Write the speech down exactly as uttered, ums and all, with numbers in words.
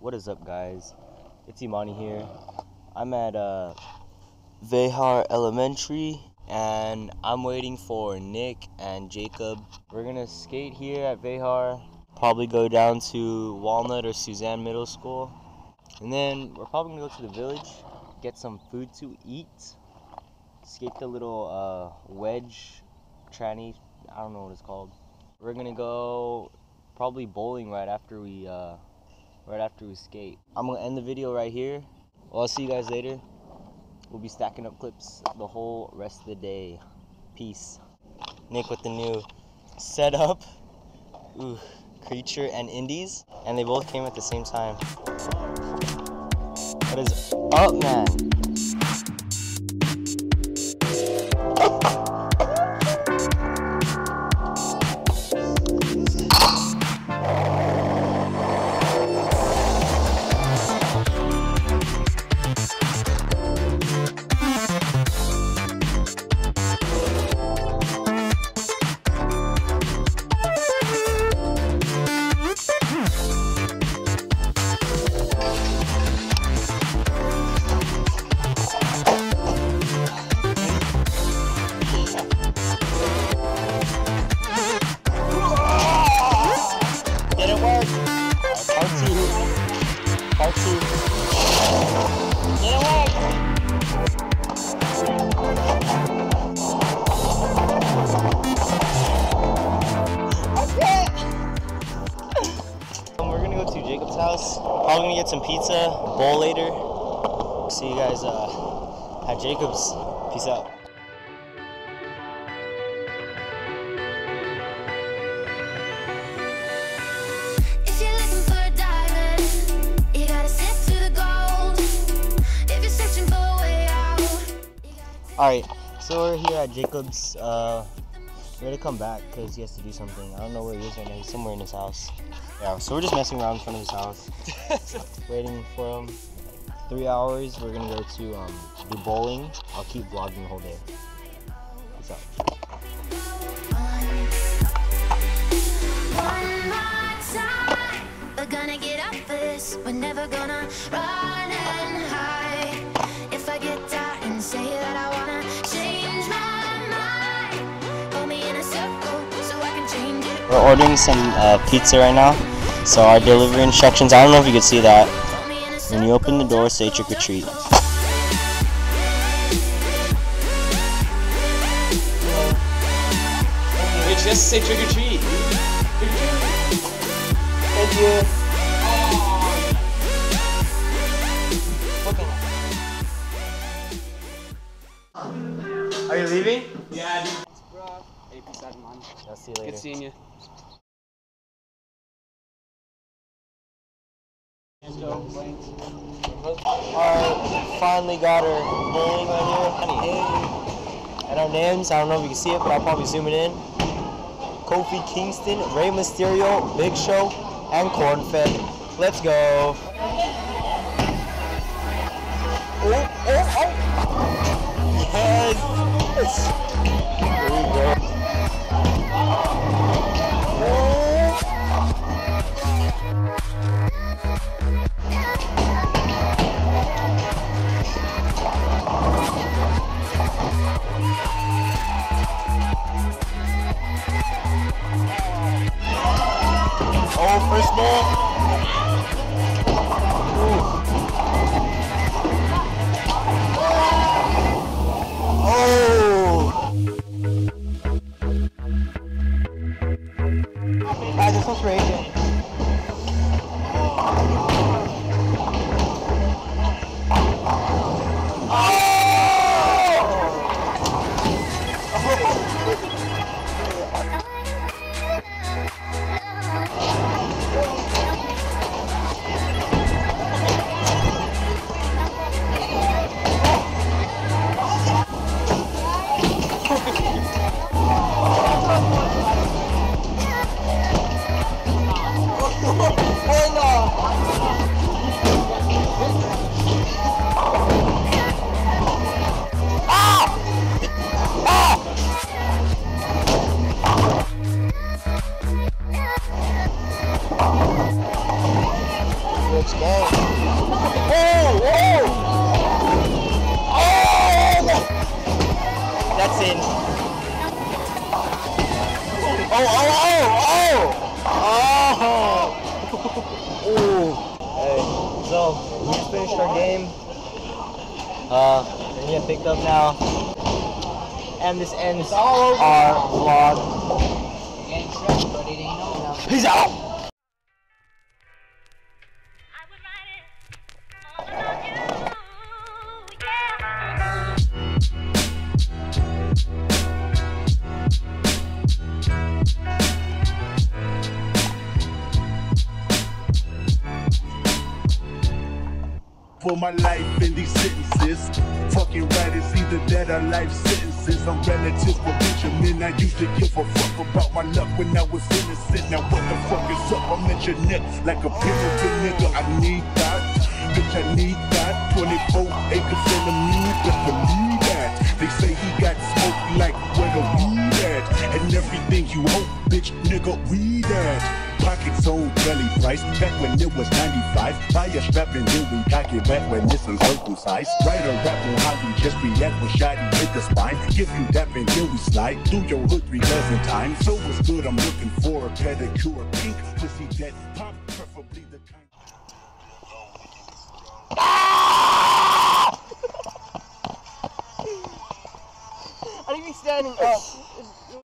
What is up, guys? It's Imani here. I'm at uh, Vehar Elementary, and I'm waiting for Nick and Jacob. We're gonna skate here at Vehar, probably go down to Walnut or Suzanne Middle School, and then we're probably gonna go to the village, get some food to eat, skate the little uh, wedge tranny, I don't know what it's called. We're gonna go probably bowling right after we uh, right after we skate. I'm gonna end the video right here. Well, I'll see you guys later. We'll be stacking up clips the whole rest of the day. Peace. Nick with the new setup. Ooh, Creature and Indies, and they both came at the same time. What is up, man? Probably gonna get some pizza, bowl later. See you guys uh, at Jacob's. Peace out. Alright, so we're here at Jacob's. Uh, Ready to come back because he has to do something. I don't know where he is right now. He's somewhere in his house. Yeah, so we're just messing around in front of his house, waiting for him. Three hours. We're gonna go to um, do bowling. I'll keep vlogging the whole day. What's up? One more time. We're gonna get up this. We're never gonna run and hide. If I get tired and say that I wanna change my. We're ordering some uh, pizza right now, so our delivery instructions, I don't know if you can see that. When you open the door, say trick or treat. Hey, just say trick or treat. Thank you. Oh. Are you leaving? Yeah. I'll see you later. Good seeing you. Alright, finally got her bowling right here. And our names, I don't know if you can see it, but I'll probably zoom it in. Kofi Kingston, Rey Mysterio, Big Show, and Corn Fed. Let's go. Oh, oh, oh. Yes. There we go. Oh, first ball. Oh. looks long. Oh, oh! Oh! That's in. Oh, oh, oh, oh! Oh! Ooh. Hey, so, we just finished our game. Uh, we're getting picked up now. And this ends our vlog. Peace out! For my life in these sentences, fucking right, it's either that or life sentences. I'm relatives for Benjamin. I used to give a fuck about my luck when I was innocent. Now what the fuck is up? I'm at your neck like a penitent nigga. I need that, bitch, I need that. Twenty-four acres in the mood, just believe that. They say he got smoke like where the weed at, and everything you hope, bitch, nigga, weed at. Pockets on belly price, back when it was ninety-five. Buy a strap and then we cock it back when it's a local size. Write a rap on how we just react when shoddy with the spine. Give you that and then we slide through your hood three dozen times. So it's good, I'm looking for a pedicure pink to see that pop, preferably the kind. I think he's standing up.